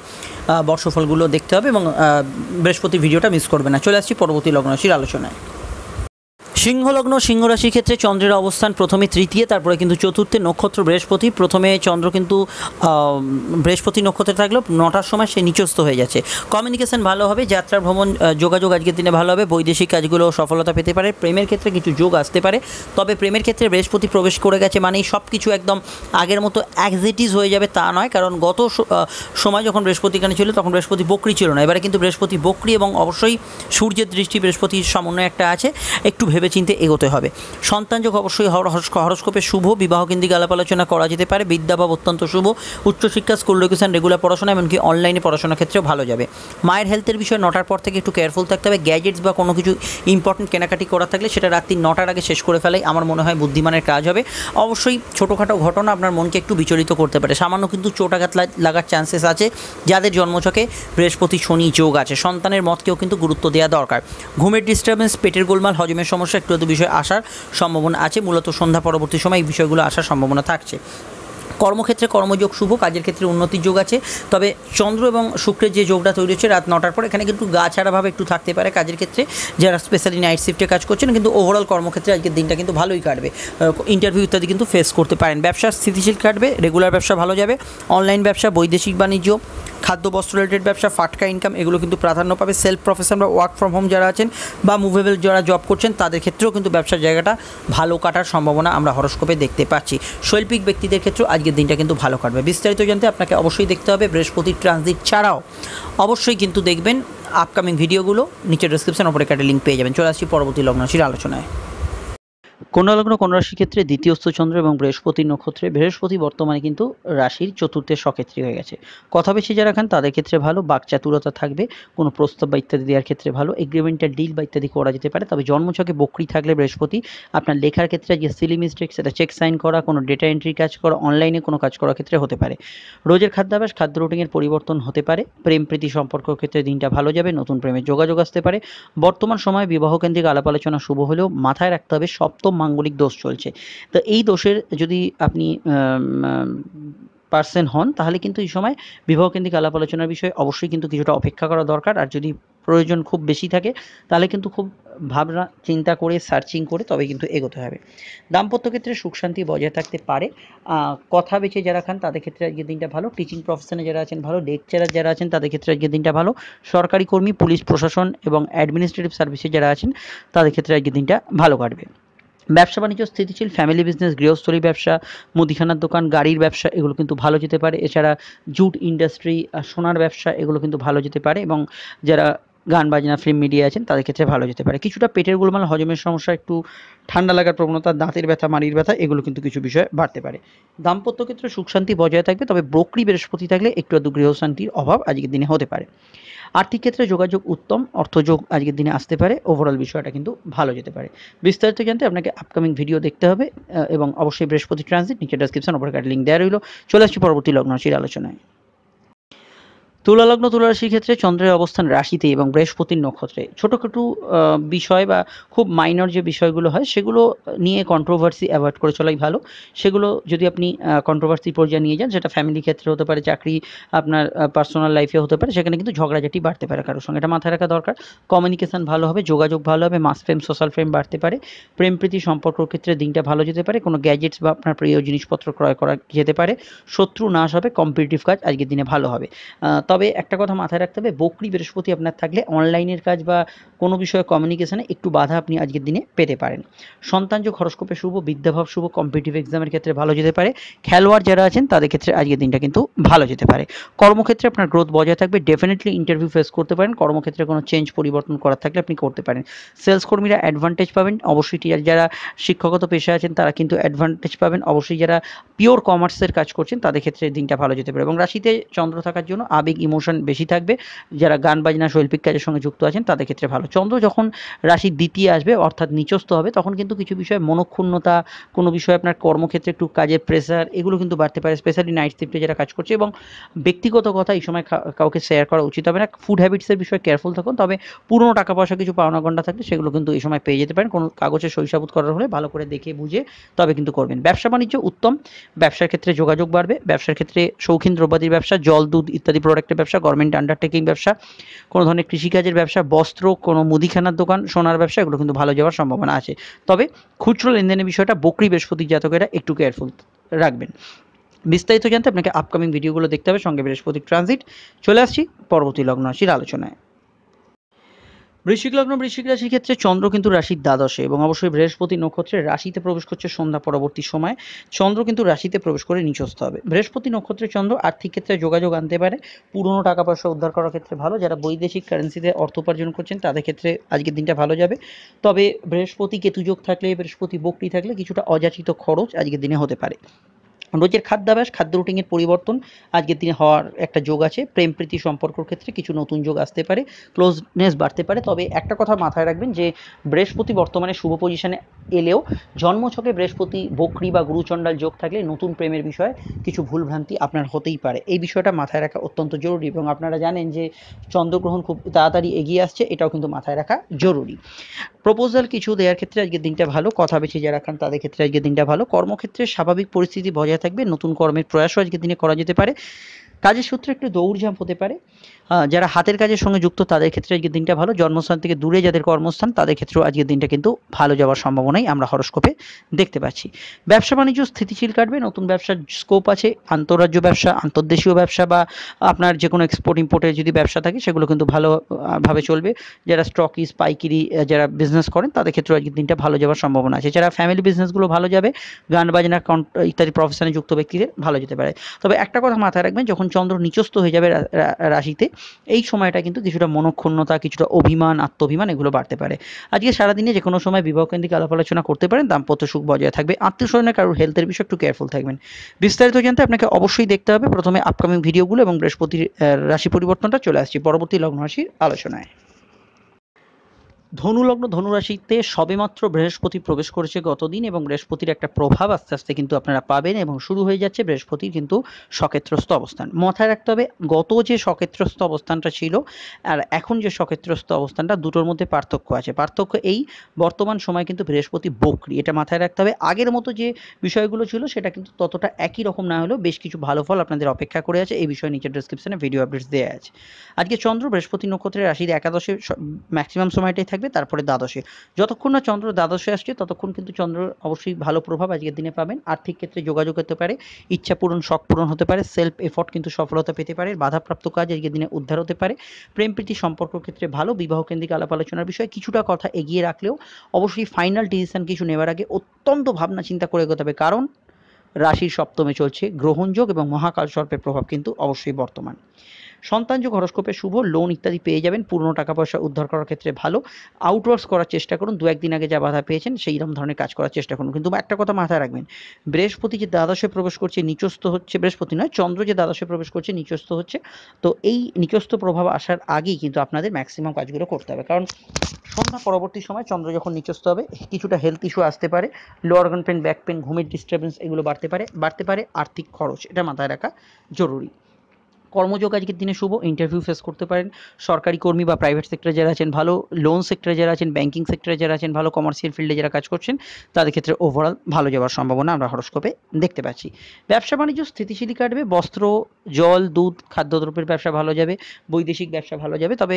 बर्षफलगुलो देखते होबे एबं बृहस्पति भिडियोटा मिस करबे ना। चले आसछि परवर्ती लग्न राशिर आलोचनाय। सिंह लग्न सिंह राशि क्षेत्र चंद्र अवस्थान प्रथम तृतीय तरह क्योंकि चतुर्थे नक्षत्र बृहस्पति प्रथम चंद्र क्योंकि बृहस्पति नक्षत्र थकल नटार समय से नीचस्थ हो जाए। कम्युनिकेशन भलो है, यात्रा भ्रमण जोगाजोग आज के दिन भलो है, वैदेशिक काजगुलो सफलता पे पारे, प्रेम क्षेत्र में किछु जोग आसते पारे। तबे प्रेम क्षेत्र में बृहस्पति प्रवेश करे गेछे मानेई सबकिछु एकदम आगेर मतो एक्जिटिज हो जाबे ता नय, कारण गत समय जखन बृहस्पति एखाने छिलो तखन बृहस्पति बकरी छिलो ना, एबारे किन्तु बृहस्पति बकरी और अवश्यई सूर्येर दृष्टि बृहस्पतिर समन्वय एकटा आछे, एकटु भेबे চিন্তে এগোতে হবে। সন্তান যোগ অবশ্যই হরস্কোপে শুভ, বিবাহ কেন্দ্রিক আলাপ আলোচনা করা যেতে পারে, বিদ্যাভাব অত্যন্ত শুভ, উচ্চশিক্ষা স্কুল এডুকেশন রেগুলার পড়াশোনা এমনকি অনলাইনে পড়াশোনার ক্ষেত্রেও ভালো যাবে। মায়ের হেলথের বিষয়ে নটার পর থেকে একটু কেয়ারফুল থাকতে হবে। গ্যাজেটস বা কোনো কিছু ইম্পর্টেন্ট কেনাকাটি করা থাকলে সেটা রাত্রি নটার আগে শেষ করে ফেলাই আমার মনে হয় বুদ্ধিমানের কাজ হবে। অবশ্যই ছোটোখাটো ঘটনা আপনার মনকে একটু বিচলিত করতে পারে, সামান্য কিন্তু চোটাঘাত লাগার চান্সেস আছে যাদের জন্মছকে বৃহস্পতি শনি যোগ আছে। সন্তানের মতকেও কিন্তু গুরুত্ব দেওয়া দরকার। ঘুমের ডিস্টার্বেন্স, পেটের গোলমাল, হজমের সমস্যা একটু এত বিষয় আসার সম্ভাবনা আছে, মূলত সন্ধ্যা পরবর্তী সময় এই বিষয়গুলো আসার সম্ভাবনা থাকছে। কর্মক্ষেত্রে কর্মযোগ শুভ, কাজের ক্ষেত্রে উন্নতির যোগ আছে, তবে চন্দ্র এবং শুক্রের যে যোগটা তৈরি হচ্ছে রাত নটার পর এখানে কিন্তু গা ছাড়াভাবে একটু থাকতে পারে কাজের ক্ষেত্রে যারা স্পেশালি নাইট শিফটে কাজ করছেন, কিন্তু ওভারঅল কর্মক্ষেত্রে আজকের দিনটা কিন্তু ভালোই কাটবে। ইন্টারভিউ ইত্যাদি কিন্তু ফেস করতে পারেন। ব্যবসা স্থিতিশীল কাটবে, রেগুলার ব্যবসা ভালো যাবে, অনলাইন ব্যবসা, বৈদেশিক বাণিজ্য, খাদ্য বস্ত্র রিলেটেড ব্যবসা, ফাটকা ইনকাম এগুলো কিন্তু প্রাধান্য পাবে। সেলফ প্রফেশন বা ওয়ার্ক ফ্রম হোম যারা আছেন বা মুভেবল যারা জব করছেন তাদের ক্ষেত্রেও কিন্তু ব্যবসার জায়গাটা ভালো কাটার সম্ভাবনা আমরা হরস্কোপে দেখতে পাচ্ছি। শৈল্পিক ব্যক্তিদের ক্ষেত্রেও আজকের দিনটা কিন্তু ভালো কাটবে। বিস্তারিত জানতে আপনাকে অবশ্যই দেখতে হবে। বৃহস্পতির ট্রানজিট ছাড়াও অবশ্যই কিন্তু দেখবেন আপকামিং ভিডিওগুলো, নিচে ডেসক্রিপশন উপরে একটা লিঙ্ক পেয়ে যাবেন। চলে আসছি পরবর্তী লগ্নরাশির আলোচনায়। কন্যা লগ্ন কন্যা রাশি ক্ষেত্রে দ্বিতীয়স্থ চন্দ্র এবং বৃহস্পতির নক্ষত্রে বৃহস্পতি বর্তমানে কিন্তু রাশির চতুর্থে সক্ষেত্রী হয়ে গেছে। কথা বেশি যারা খান তাদের ক্ষেত্রে ভালো, বাকচাতুরতা থাকবে, কোনো প্রস্তাব বা ইত্যাদি দেওয়ার ক্ষেত্রে ভালো, এগ্রিমেন্টের ডিল বা ইত্যাদি করা যেতে পারে। তবে জন্মছকে বকরি থাকলে বৃহস্পতি আপনার লেখার ক্ষেত্রে যে সিলি মিস্টেক সেটা চেক সাইন করা, কোনো ডেটা এন্ট্রি কাজ করা, অনলাইনে কোনো কাজ করার ক্ষেত্রে হতে পারে। রোজের খাদ্যাভ্যাস খাদ্য রুটিনের পরিবর্তন হতে পারে। প্রেম প্রীতি সম্পর্ক ক্ষেত্রে দিনটা ভালো যাবে, নতুন প্রেমের যোগাযোগ আসতে পারে। বর্তমান সময়ে বিবাহ কেন্দ্রিক আলাপ আলোচনা শুভ হলেও মাথায় রাখতে হবে সপ্তম মাঙ্গলিক দোষ চলছে, তো এই দোষের যদি আপনি পার্সন হন তাহলে কিন্তু এই সময় বিবাহ কেন্দ্রিক আলাপ আলোচনার বিষয়ে অবশ্যই কিন্তু কিছুটা অপেক্ষা করা দরকার। আর যদি প্রয়োজন খুব বেশি থাকে তাহলে কিন্তু খুব ভাবনা চিন্তা করে সার্চিং করে তবে কিন্তু এগোতে হবে। দাম্পত্য ক্ষেত্রে সুখ শান্তি বজায় থাকতে পারে। কথা বেছে যারা খান তাদের ক্ষেত্রে আজকের দিনটা ভালো, টিচিং প্রফেশনে যারা আছেন ভালো, লেকচারার যারা আছেন তাদের ক্ষেত্রে আজকের দিনটা ভালো, সরকারি কর্মী, পুলিশ প্রশাসন এবং অ্যাডমিনিস্ট্রেটিভ সার্ভিসে যারা আছেন তাদের ক্ষেত্রে আজকের দিনটা ভালো কাটবে। ব্যবসা বাণিজ্য স্থিতিশীল, ফ্যামিলি বিজনেস, গৃহস্থলী ব্যবসা, মুদিখানার দোকান, গাড়ির ব্যবসা এগুলো কিন্তু ভালো যেতে পারে। এছাড়া জুট ইন্ডাস্ট্রি, সোনার ব্যবসা এগুলো কিন্তু ভালো যেতে পারে এবং যারা গান বাজনা ফিল্ম মিডিয়া আছেন তাদের ক্ষেত্রে ভালো যেতে পারে। কিছুটা পেটের গোলমাল, হজমের সমস্যা, একটু ঠান্ডা লাগার প্রবণতা, দাঁতের ব্যথা, মাড়ির ব্যথা এগুলো কিন্তু কিছু বিষয়ে বাড়তে পারে। দাম্পত্য ক্ষেত্রে সুখ শান্তি বজায় থাকবে, তবে বকরি বৃহস্পতি থাকলে একটু আধটু গৃহশান্তির অভাব আজকের দিনে হতে পারে। আর্থিক ক্ষেত্রে যোগাযোগ উত্তম, অর্থযোগ আজকের দিনে আসতে পারে। ওভারঅল বিষয়টা কিন্তু ভালো যেতে পারে। বিস্তারিত জানতে আপনাকে আপকামিং ভিডিও দেখতে হবে এবং অবশ্যই বৃহস্পতি ট্রানজিট নিচে ডেসক্রিপশন উপরে লিঙ্ক দেওয়া রইল। চলে আসছি পরবর্তী লগ্ন রাশির আলোচনায়। তুলা লগ্ন তুলা রাশির ক্ষেত্রে চন্দ্রের অবস্থান রাশিতে এবং বৃহস্পতির নক্ষত্রে ছোটখাটো বিষয় বা খুব মাইনর যে বিষয়গুলো হয় সেগুলো নিয়ে কন্ট্রোভার্সি অ্যাভয়েড করে চলাই ভালো। সেগুলো যদি আপনি কন্ট্রোভার্সি পর্যায়ে নিয়ে যান, সেটা ফ্যামিলি ক্ষেত্রে হতে পারে, চাকরি, আপনার পার্সোনাল লাইফে হতে পারে, সেখানে কিন্তু ঝগড়াঝাটি বাড়তে পারে কারোর সঙ্গে, এটা মাথায় রাখা দরকার। কমিউনিকেশন ভালো হবে, যোগাযোগ ভালো হবে, মাস ফ্রেম সোশ্যাল ফ্রেম বাড়তে পারে। প্রেম প্রীতি সম্পর্কের ক্ষেত্রে দিনটা ভালো যেতে পারে। কোনো গ্যাজেটস বা আপনার প্রিয় জিনিসপত্র ক্রয় করা যেতে পারে। শত্রু নাশ হবে, কম্পিটিটিভ কাজ আজকের দিনে ভালো হবে। তবে একটা কথা মাথায় রাখতে হবে, বকরি বৃহস্পতি আপনার থাকলে অনলাইনের কাজ বা কোনো বিষয়ে কমিউনিকেশনে একটু বাধা আপনি আজকের দিনে পেতে পারেন। সন্তান যোগ হরস্কোপে শুভ, বিদ্যাভাব শুভ, কম্পিটিটিভ এক্সামের ক্ষেত্রে ভালো যেতে পারে। খেলোয়াড় যারা আছেন তাদের ক্ষেত্রে আজকের দিনটা কিন্তু ভালো যেতে পারে। কর্মক্ষেত্রে আপনার গ্রোথ বজায় থাকবে, ডেফিনেটলি ইন্টারভিউ ফেস করতে পারেন। কর্মক্ষেত্রে কোনো চেঞ্জ পরিবর্তন করার থাকলে আপনি করতে পারেন। সেলস কর্মীরা অ্যাডভান্টেজ পাবেন অবশ্যই, যারা শিক্ষকতা পেশায় আছেন তারা কিন্তু অ্যাডভান্টেজ পাবেন অবশ্যই, যারা পিওর কমার্সের কাজ করছেন তাদের ক্ষেত্রে দিনটা ভালো যেতে পারে। এবং রাশিতে চন্দ্র থাকার জন্য আবেগ ইমোশন বেশি থাকবে। যারা গান বাজনা শৈল্পিক কাজের সঙ্গে যুক্ত আছেন তাদের ক্ষেত্রে ভালো। চন্দ্র যখন রাশির দ্বিতীয় আসবে অর্থাৎ নিচস্থ হবে, তখন কিন্তু কিছু বিষয়ে মনক্ষুণ্ণতা, কোনো বিষয়ে আপনার কর্মক্ষেত্রে একটু কাজের প্রেসার, এগুলো কিন্তু বাড়তে পারে, স্পেশালি নাইট শিফটে যারা কাজ করছে। এবং ব্যক্তিগত কথা এই সময় কাউকে শেয়ার করা উচিত হবে না। ফুড হ্যাবিটসের বিষয়ে কেয়ারফুল থাকুন। তবে পুরনো টাকা পয়সা কিছু পাওনা গণ্ডা থাকলে সেগুলো কিন্তু এই সময় পেয়ে যেতে পারেন। কোনো কাগজে সইসাবুত করার হলে ভালো করে দেখে বুঝে তবে কিন্তু করবেন। ব্যবসা বাণিজ্য উত্তম, ব্যবসার ক্ষেত্রে যোগাযোগ বাড়বে। ব্যবসার ক্ষেত্রে শৌখিন দ্রব্যাদির ব্যবসা, জল দুধ ইত্যাদি প্রোডাক্টের ব্যবসা, গভর্নমেন্ট আন্ডারটেকিং ব্যবসা, কোনো ধরনের কৃষিকাজের ব্যবসা, বস্ত্র, কোনো মুদিখানার দোকান, সোনার ব্যবসা, এগুলো কিন্তু ভালো যাওয়ার সম্ভাবনা আছে। তবে খুচরো লেনদেনের বিষয়টা বকরি বৃহস্পতি জাতকেরা একটু কেয়ারফুল রাখবেন। বিস্তারিত জানতে আপনাকে আপকামিং ভিডিওগুলো দেখতে হবে, সঙ্গে বৃহস্পতির ট্রানজিট। চলে আসছি পরবর্তী লগ্ন রাশির আলোচনায়। বৃশ্চিক লগ্ন বৃশ্চিক রাশির ক্ষেত্রে চন্দ্র কিন্তু রাশির দ্বাদশে এবং অবশ্যই বৃহস্পতি নক্ষত্রে রাশিতে প্রবেশ করছে সন্ধ্যা পরবর্তী সময়। চন্দ্র কিন্তু রাশিতে প্রবেশ করে নিচস্থ হবে। বৃহস্পতি নক্ষত্রে চন্দ্র আর্থিক ক্ষেত্রে যোগাযোগ আনতে পারে। পুরনো টাকা পয়সা উদ্ধার করার ক্ষেত্রে ভালো। যারা বৈদেশিক কারেন্সিতে অর্থ উপার্জন করছেন তাদের ক্ষেত্রে আজকের দিনটা ভালো যাবে। তবে বৃহস্পতি কেতুযোগ থাকলে, বৃহস্পতি বকরি থাকলে কিছুটা অযাচিত খরচ আজকের দিনে হতে পারে। রোজের খাদ্যাভ্যাস, খাদ্য রুটিনের পরিবর্তন আজকের দিনে হওয়ার একটা যোগ আছে। প্রেম প্রীতি সম্পর্কের ক্ষেত্রে কিছু নতুন যোগ আসতে পারে, ক্লোজনেস বাড়তে পারে। তবে একটা কথা মাথায় রাখবেন যে বৃহস্পতি বর্তমানে শুভ পজিশনে এলেও জন্মছকে বৃহস্পতি বকরি বা গুরুচণ্ডাল যোগ থাকলে নতুন প্রেমের বিষয়ে কিছু ভুলভ্রান্তি আপনার হতেই পারে। এই বিষয়টা মাথায় রাখা অত্যন্ত জরুরি। এবং আপনারা জানেন যে চন্দ্রগ্রহণ খুব তাড়াতাড়ি এগিয়ে আসছে, এটাও কিন্তু মাথায় রাখা জরুরি। প্রপোজাল কিছু দেওয়ার ক্ষেত্রে আজকের দিনটা ভালো। কথা বেশি যারা খান তাদের ক্ষেত্রে আজকের দিনটা ভালো। কর্মক্ষেত্রে স্বাভাবিক পরিস্থিতি বজায় থাকবে। নতুন কর্মের প্রয়াসও আজকের দিনে করা যেতে পারে। কাজের সূত্রে একটু দৌড়ঝাঁপ হতে পারে। যারা হাতের কাজের সঙ্গে যুক্ত তাদের ক্ষেত্রে আজকের দিনটা ভালো। জন্মস্থান থেকে দূরে যাদের কর্মস্থান তাদের ক্ষেত্রেও আজকের দিনটা কিন্তু ভালো যাওয়ার সম্ভাবনাই আমরা হরস্কোপে দেখতে পাচ্ছি। ব্যবসা বাণিজ্য স্থিতিশীল কাটবে। নতুন ব্যবসার স্কোপ আছে। আন্তঃরাজ্য ব্যবসা, আন্তর্দেশীয় ব্যবসা বা আপনার যে কোনো এক্সপোর্ট ইম্পোর্টের যদি ব্যবসা থাকে সেগুলো কিন্তু ভালোভাবে চলবে। যারা স্টকিস পাইকিরি যারা বিজনেস করেন তাদের ক্ষেত্রেও আজকের দিনটা ভালো যাওয়ার সম্ভাবনা আছে। যারা ফ্যামিলি বিজনেসগুলো ভালো যাবে। গান বাজনা ইত্যাদি প্রফেশনে যুক্ত ব্যক্তিদের ভালো যেতে পারে। তবে একটা কথা মাথায় রাখবেন, যখন চন্দ্র নিচস্থ হয়ে যাবে রাশিতে, এই সময়টা কিন্তু কিছুটা মনক্ষুণ্ণতা, কিছুটা অভিমান, আত্মাভিমান এগুলো বাড়তে পারে। আজকে সারাদিনে যে কোনো সময় বিবাহকেন্দ্রিক আলাপ আলোচনা করতে পারেন। দাম্পত্য সুখ বজায় থাকবে। আত্মীয় স্বজনের কারোর হেলথের বিষয়ে একটু কেয়ারফুল থাকবেন। বিস্তারিত জানতে আপনাকে অবশ্যই দেখতে হবে প্রথমে আপকামিং ভিডিওগুলো এবং বৃহস্পতির রাশি পরিবর্তনটা। চলে আসছি পরবর্তী লগ্ন রাশির আলোচনায়। ধনুলগ্ন ধনুরাশিতে সবেমাত্র বৃহস্পতি প্রবেশ করেছে গতদিন এবং বৃহস্পতির একটা প্রভাব আস্তে আস্তে কিন্তু আপনারা পাবেন এবং শুরু হয়ে যাচ্ছে বৃহস্পতির কিন্তু সক্ষেত্রস্থ অবস্থান। মাথায় রাখতে হবে গত যে সক্ষেত্রস্থ অবস্থানটা ছিল আর এখন যে সক্ষেত্রস্থ অবস্থানটা, দুটোর মধ্যে পার্থক্য আছে। পার্থক্য এই, বর্তমান সময় কিন্তু বৃহস্পতি বকরি, এটা মাথায় রাখতে হবে। আগের মতো যে বিষয়গুলো ছিল সেটা কিন্তু ততটা একই রকম না হলেও বেশ কিছু ভালো ফল আপনাদের অপেক্ষা করে আছে। এই বিষয়ে নিচের ডিসক্রিপশনে ভিডিও আপডেটস দেওয়া আছে। আজকে চন্দ্র বৃহস্পতি নক্ষত্রের রাশির একাদশে ম্যাক্সিমাম সময়টাই থাকে, তারপরে দ্বাদশে। যতক্ষণ না চন্দ্র দ্বাদশে আসছে ততক্ষণ কিন্তু চন্দ্র অবশ্যই ভালো প্রভাব আজকের দিনে পাবেন। আর্থিক ক্ষেত্রে যোগাযোগ হতে পারে, ইচ্ছা পূরণ, শখ পূরণ হতে পারে। সেলফ এফোর্ট কিন্তু সফলতা পেতে পারে। বাধাপ্রাপ্ত কাজ আজকের দিনে উদ্ধার হতে পারে। প্রেম প্রীতি সম্পর্ক ক্ষেত্রে ভালো। বিবাহ কেন্দ্রিক আলাপ আলোচনার বিষয়ে কিছুটা কথা এগিয়ে রাখলেও অবশ্যই ফাইনাল ডিসিশন কিছু নেওয়ার আগে অত্যন্ত ভাবনা চিন্তা করে এগোতে হবে, কারণ রাশির সপ্তমে চলছে গ্রহণযোগ এবং মহাকাল সর্পের প্রভাব কিন্তু অবশ্যই বর্তমান। সন্তান যোগ হরস্কোপে শুভ, লোন ইত্যাদি পেয়ে যাবেন। পুরনো টাকা পয়সা উদ্ধার করার ক্ষেত্রে ভালো। আউটওয়ার্কস করার চেষ্টা করুন। দু একদিন আগে যা বাধা পেয়েছেন সেই রকম ধরনের কাজ করার চেষ্টা করুন। কিন্তু একটা কথা মাথায় রাখবেন, বৃহস্পতি যে দ্বাদশে প্রবেশ করছে, নিচস্থ হচ্ছে, বৃহস্পতি নয় চন্দ্র যে দ্বাদশে প্রবেশ করছে নিচস্থ হচ্ছে, তো এই নিচস্থ প্রভাব আসার আগেই কিন্তু আপনাদের ম্যাক্সিমাম কাজগুলো করতে হবে। কারণ সন্ধ্যা পরবর্তী সময় চন্দ্র যখন নিচস্থ হবে কিছুটা হেলথ ইস্যু আসতে পারে। Low organ pain, back pain, ঘুমের ডিস্টার্বেন্স এগুলো বাড়তে পারে বাড়তে পারে। আর্থিক খরচ এটা মাথায় রাখা জরুরি। কর্মযোগ আজকের দিনে শুভ, ইন্টারভিউ ফেস করতে পারেন। সরকারি কর্মী বা প্রাইভেট সেক্টরে যারা আছেন ভালো, লোন সেক্টরে যারা আছেন, ব্যাঙ্কিং সেক্টরে যারা আছেন ভালো, কমার্শিয়াল ফিল্ডে যারা কাজ করছেন তাদের ক্ষেত্রে ওভারঅল ভালো যাওয়ার সম্ভাবনা আমরা হরস্কোপে দেখতে পাচ্ছি। ব্যবসা বাণিজ্য স্থিতিশীল কাটবে, বস্ত্র, জল, দুধ, খাদ্যদ্রব্যের ব্যবসা ভালো যাবে, বৈদেশিক ব্যবসা ভালো যাবে। তবে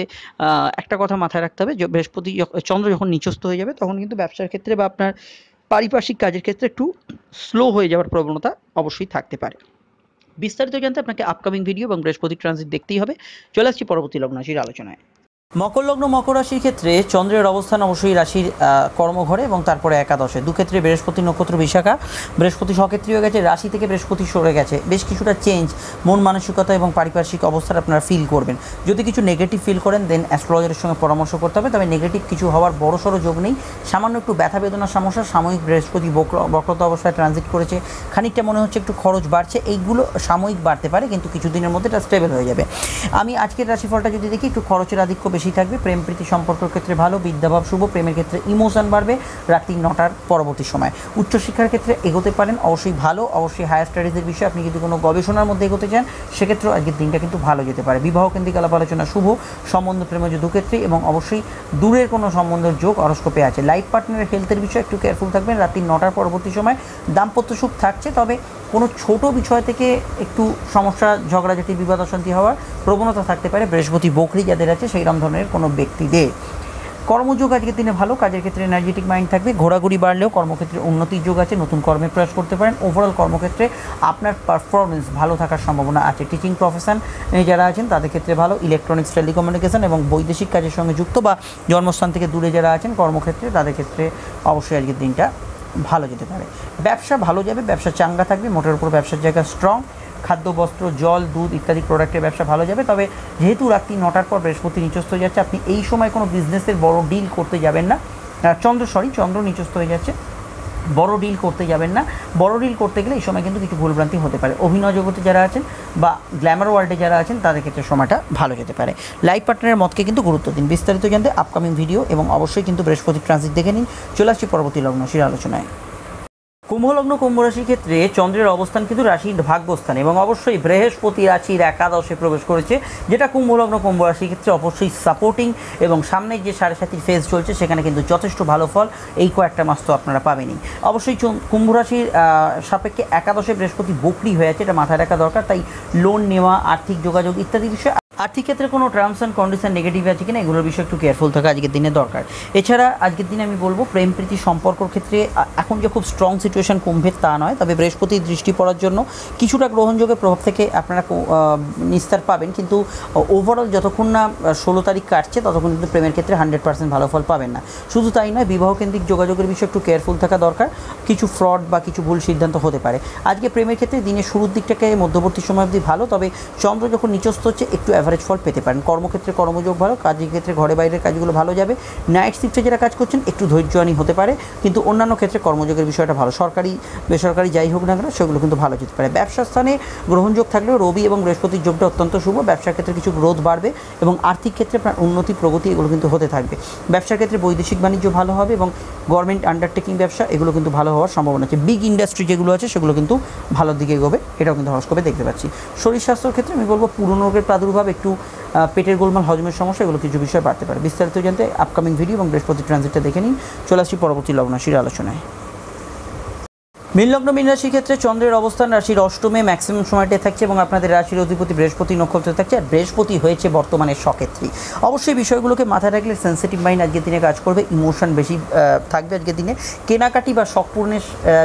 একটা কথা মাথায় রাখতে হবে, বৃহস্পতি চন্দ্র যখন নিচস্থ হয়ে যাবে তখন কিন্তু ব্যবসার ক্ষেত্রে বা আপনার পারিপার্শ্বিক কাজের ক্ষেত্রে একটু স্লো হয়ে যাওয়ার প্রবণতা অবশ্যই থাকতে পারে। বিস্তারিত জানতে আপনাকে আপকামিং ভিডিও এবং বৃহস্পতি ট্রানজিট দেখতেই হবে। চলে আসছি পরবর্তী লগ্নরাশির আলোচনায়। মকর লগ্ন মকর রাশির ক্ষেত্রে চন্দ্রের অবস্থান অবশ্যই রাশির কর্মঘরে এবং তারপরে একাদশে। দু ক্ষেত্রে বৃহস্পতি নক্ষত্র বিশাখা, বৃহস্পতি সক্ষেত্রী হয়ে গেছে, রাশি থেকে বৃহস্পতি সরে গেছে। বেশ কিছুটা চেঞ্জ মন মানসিকতা এবং পারিপার্শ্বিক অবস্থার আপনারা ফিল করবেন। যদি কিছু নেগেটিভ ফিল করেন দেন অ্যাস্ট্রোলজারের সঙ্গে পরামর্শ করতে হবে, তবে নেগেটিভ কিছু হওয়ার বড়সড় যোগ নেই। সামান্য একটু ব্যথা বেদনার সমস্যা, সাময়িক বৃহস্পতি বক্রতা অবস্থায় ট্রানজিট করেছে, খানিকটা মনে হচ্ছে একটু খরচ বাড়ছে, এইগুলো সাময়িক বাড়তে পারে কিন্তু কিছুদিনের মধ্যে এটা স্টেবল হয়ে যাবে। আমি আজকের রাশিফলটা যদি দেখি, একটু খরচের আধিক্য বেশি থাকবে, প্রেম প্রীতি সম্পর্কের ক্ষেত্রে ভালো, বিদ্যাভাব শুভ, প্রেমের ক্ষেত্রে ইমোশন বাড়বে রাত্রি নটার পরবর্তী সময়। উচ্চশিক্ষার ক্ষেত্রে এগোতে পারেন অবশ্যই ভালো, অবশ্যই হায়ার স্টাডিজের বিষয়ে আপনি যদি কোনো গবেষণার মধ্যে এগোতে চান সেক্ষেত্রেও আজকের দিনটা কিন্তু ভালো যেতে পারে। বিবাহ কেন্দ্রিক আলাপ আলোচনা শুভ, সম্বন্ধ প্রেমজ দুক্ষেত্রে এবং অবশ্যই দূরের কোনো সম্বন্ধের যোগ হরস্কোপে আছে। লাইফ পার্টনারের হেলথের বিষয়ে একটু কেয়ারফুল থাকবেন রাত্রি নটার পরবর্তী সময়। দাম্পত্য সুখ থাকছে, তবে কোনো ছোট বিষয় থেকে একটু সমস্যা, ঝগড়াঝাটি, বিবাদ, অশান্তি হওয়ার প্রবণতা থাকতে পারে। বৃহস্পতি বকরি যাদের আছে সেইরকম ধরনের কোনো ব্যক্তিদের। কর্মযোগ আজকের দিনে ভালো, কাজের ক্ষেত্রে এনার্জেটিক মাইন্ড থাকবে, ঘোরাঘুরি বাড়লেও কর্মক্ষেত্রে উন্নতির যোগ আছে, নতুন কর্মে প্রয়াস করতে পারেন। ওভারঅল কর্মক্ষেত্রে আপনার পারফরমেন্স ভালো থাকার সম্ভাবনা আছে। টিচিং প্রফেশন যারা আছেন তাদের ক্ষেত্রে ভালো, ইলেকট্রনিক্স, টেলিকমিউনিকেশন এবং বৈদেশিক কাজের সঙ্গে যুক্ত বা জন্মস্থান থেকে দূরে যারা আছেন কর্মক্ষেত্রে তাদের ক্ষেত্রে অবশ্যই আজকের দিনটা ভালো যেতে পারে। ব্যবসা ভালো যাবে, ব্যবসা চাঙ্গা থাকবে, মোটের উপর ব্যবসার জায়গা স্ট্রং। খাদ্য, বস্ত্র, জল, দুধ ইত্যাদি প্রোডাক্টের ব্যবসা ভালো যাবে, তবে যেহেতু রাত্রি নটার পর বৃহস্পতি নিচস্থ হয়ে যাচ্ছে আপনি এই সময় কোনো বিজনেসের বড় ডিল করতে যাবেন না। চন্দ্র সরি চন্দ্র নিচস্থ হয়ে যাচ্ছে, বড় ডিল করতে যাবেন না। বড় ডিল করতে গেলে এই সময় কিন্তু কিছু ভুলভ্রান্তি হতে পারে। অভিনয় জগতে যারা আছেন বা গ্ল্যামার ওয়ার্ল্ডে যারা আছেন তাদের ক্ষেত্রে সময়টা ভালো যেতে পারে। লাইফ পার্টনারের মতকে কিন্তু গুরুত্ব দিন। বিস্তারিত জানতে আপকামিং ভিডিও এবং অবশ্যই কিন্তু বৃহস্পতি ট্রানজিট দেখে নিন। চলে আসছি পরবর্তী লগ্নরাশির আলোচনায়। কুম্ভলগ্ন কুম্ভ রাশির ক্ষেত্রে চন্দ্রের অবস্থান কিন্তু রাশির ভাগ্যস্থান এবং অবশ্যই বৃহস্পতি রাশির একাদশে প্রবেশ করেছে, যেটা কুম্ভলগ্ন কুম্ভ রাশির ক্ষেত্রে অবশ্যই সাপোর্টিং এবং সামনের যে সাড়ে সাতির ফেজ চলছে সেখানে কিন্তু যথেষ্ট ভালো ফল এই কয়েকটা মাস তো আপনারা পাবেনই। অবশ্যই কুম্ভ রাশির সাপেক্ষে একাদশে বৃহস্পতি বকরি হয়ে আছে, এটা মাথায় রাখা দরকার। তাই লোন নেওয়া, আর্থিক যোগাযোগ ইত্যাদি বিষয়ে আর্থিক ক্ষেত্রে কোনো টার্মস অ্যান্ড কন্ডিশন নেগেটিভ আছে কিনা এগুলোর বিষয়ে একটু কেয়ারফুল থাকা আজকের দিনে দরকার। এছাড়া আজকের দিনে আমি বলবো প্রেম প্রীতি সম্পর্কর ক্ষেত্রে এখন যে খুব স্ট্রং সিচুয়েশন কুম্ভের তা নয়, তবে বৃহস্পতির দৃষ্টি পড়ার জন্য কিছুটা গ্রহণযোগের প্রভাব থেকে আপনারা নিস্তার পাবেন, কিন্তু ওভারঅল যতক্ষণ না ষোলো তারিখ কাটছে ততক্ষণ কিন্তু প্রেমের ক্ষেত্রে হান্ড্রেড পার্সেন্ট ভালো ফল পাবেন না। শুধু তাই নয়, বিবাহকেন্দ্রিক যোগাযোগের বিষয়ে একটু কেয়ারফুল থাকা দরকার, কিছু ফ্রড বা কিছু ভুল সিদ্ধান্ত হতে পারে। আজকে প্রেমের ক্ষেত্রে দিনের শুরুর দিকটাকে মধ্যবর্তী সময় অবধি ভালো, তবে চন্দ্র যখন নিচস্থ হচ্ছে একটু অ্যাভারেজ ফল পেতে পারেন। কর্মক্ষেত্রে কর্মযোগ ভালো, কাজের ক্ষেত্রে ঘরে বাইরের কাজগুলো ভালো যাবে। নাইট শিফটে যারা কাজ করছেন একটু ধৈর্যহানি হতে পারে, কিন্তু অন্যান্য ক্ষেত্রে কর্মযোগের বিষয়টা ভালো। সরকারি বেসরকারি যাই হোক না কেন সেগুলো কিন্তু ভালো যেতে পারে। ব্যবসা স্থানে গ্রহণযোগ থাকলেও রবি এবং বৃহস্পতির যোগটা অত্যন্ত শুভ। ব্যবসার ক্ষেত্রে কিছু গ্রোথ বাড়বে এবং আর্থিক ক্ষেত্রে আপনার উন্নতি প্রগতি এগুলো কিন্তু হতে থাকবে। ব্যবসার ক্ষেত্রে বৈদেশিক বাণিজ্য ভালো হবে এবং গভর্নমেন্ট আন্ডারটেকিং ব্যবসা এগুলো কিন্তু ভালো হওয়ার সম্ভাবনা আছে। বিগ ইন্ডাস্ট্রি যেগুলো আছে সেগুলো কিন্তু ভালো দিকে এগোবে, এটাও কিন্তু হরস্কোপে দেখতে পাচ্ছি। শরীর স্বাস্থ্যের ক্ষেত্রে আমি বলবো পুরনো রোগের প্রাদুর্ভাব, একটু পেটের গোলমাল, হজমের সমস্যা এগুলো কিছু বিষয় বাড়তে পারে। বিস্তারিত জানতে আপকামিং ভিডিও এবং বৃহস্পতি ট্রানজিটটা দেখে নিন। চলে আসছি পরবর্তী লগ্নরাশির আলোচনায়। মীন লগ্ন মীন রাশির ক্ষেত্রে চন্দ্রের অবস্থান রাশির অষ্টমে ম্যাক্সিমাম সময়টাই থাকছে এবং আপনাদের রাশির অধিপতি বৃহস্পতি নক্ষত্রে থাকছে, আর বৃহস্পতি হয়েছে বর্তমানে সক্ষেত্রী। অবশ্যই বিষয়গুলোকে মাথায় রাখলে সেন্সিটিভ মাইন্ড আজকের দিনে কাজ করবে, ইমোশন বেশি থাকবে আজকের দিনে। কেনাকাটি বা শখপূর্ণের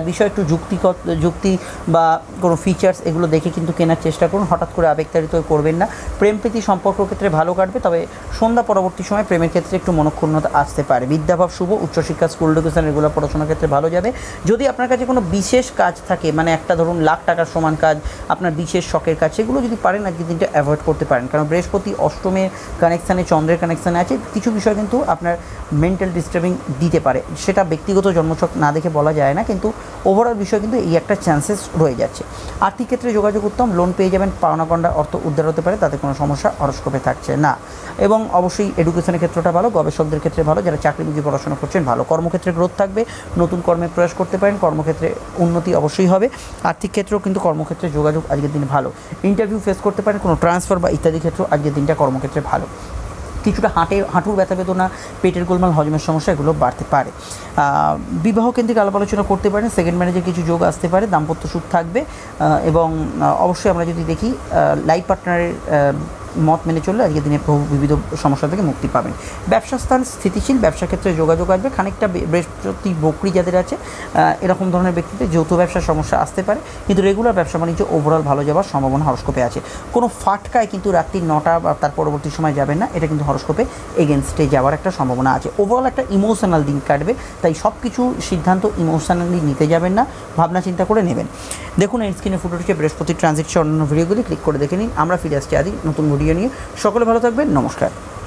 বিষয় একটু যুক্তি যুক্তি বা কোনো ফিচার্স এগুলো দেখে কিন্তু কেনার চেষ্টা করুন, হঠাৎ করে আবেগতাড়িত করবেন না। প্রেম প্রীতি সম্পর্ক ক্ষেত্রে ভালো কাটবে, তবে সন্ধ্যা পরবর্তী সময় প্রেমের ক্ষেত্রে একটু মনক্ষুণ্ণতা আসতে পারে। বিদ্যাভাব শুভ, উচ্চশিক্ষা, স্কুল এডুকেশন এগুলো পড়াশোনার ক্ষেত্রে ভালো যাবে। যদি আপনার কাছে কোনো বিশেষ কাজ থাকে, মানে একটা ধরুন লাখ টাকার সমান কাজ আপনার বিশেষ শখের কাজ, সেগুলো যদি পারেন আজকের দিনটা অ্যাভয়েড করতে পারেন, কারণ বৃহস্পতি অষ্টমের কানেকশানে চন্দ্রের কানেকশানে আছে, কিছু বিষয় কিন্তু আপনার মেন্টাল ডিস্টার্বিং দিতে পারে। সেটা ব্যক্তিগত জন্মছক না দেখে বলা যায় না, কিন্তু ওভারঅল বিষয় কিন্তু এই একটা চান্সেস রয়ে যাচ্ছে। আর্থিক ক্ষেত্রে যোগাযোগ উত্তম, লোন পেয়ে যাবেন, পাওনাগণ্ডা অর্থ উদ্ধার হতে পারে, তাতে কোনো সমস্যা হরস্কোপে থাকছে না। এবং অবশ্যই এডুকেশনের ক্ষেত্রটা ভালো, গবেষকদের ক্ষেত্রে ভালো, যারা চাকরিমুখী পড়াশোনা করছেন ভালো। কর্মক্ষেত্রে গ্রোথ থাকবে, নতুন কর্মে প্রয়াস করতে পারেন, কর্মক্ষেত্রে उन्नति अवश्य है। आर्थिक क्षेत्र क्योंकि कर्मक्षेत्रे जोगाजोग आज के दिन भलो। इंटरव्यू फेस करते पारेन कोनो ट्रांसफर बा इत्यादि क्षेत्र आज के दिन का कर्मक्षेत्रे भलो। किछुटा हाँटे हाँटुर व्यथा बेदना पेटर गोलमाल हजमेर समस्या एगुलो बाड़ते पारे। विवाह केंद्रिक आलाप आलोचना करते पारेन। सेकेंड मैरेजे किछु जोग आसते पारे। दाम्पत्य सुख थाकबे एबं अवश्यई आमरा जोदि देखी लाइफ पार्टनारेर मत मेने चलले आज के दिन बहु विविध समस्या थेके मुक्ति पाबेन। व्यवसा स्थान स्थितिशील। व्यवसा क्षेत्रे जोगाजोग आसबे। खानिकटा बृहस्पति बकरी जादेर आछे एरकम धरनेर ब्यक्तिदेर जौथ व्यवसार समस्या आसते पारे, किन्तु रेगुलार व्यवसा बाणिज्य ओवरअल भालो जाबार सम्भावना हरस्कोपे आछे। कोनो फाटकाय किन्तु रात्रि नटा बा तार परवर्ती समय जाबेन ना, एटा किन्तु हरस्कोपे एगेंस्टे जाबार एकटा सम्भावना आछे। ओवरअल एकटा इमोशनल दिन काटबे, ताई सबकिछु सिद्धान्त इमोशनलि निते जाबेन ना, भावना चिंता करे नेबेन। देखुन एर स्क्रिने फुटे उठेছে बृहस्पति ट्रांजिट अन्य भिडियोগুলি क्लिक করে দেখে নিন। আমরা ফিরে আসছি আদি নতুন ভিডিও নিয়ে। সকলে ভালো থাকবেন। নমস্কার।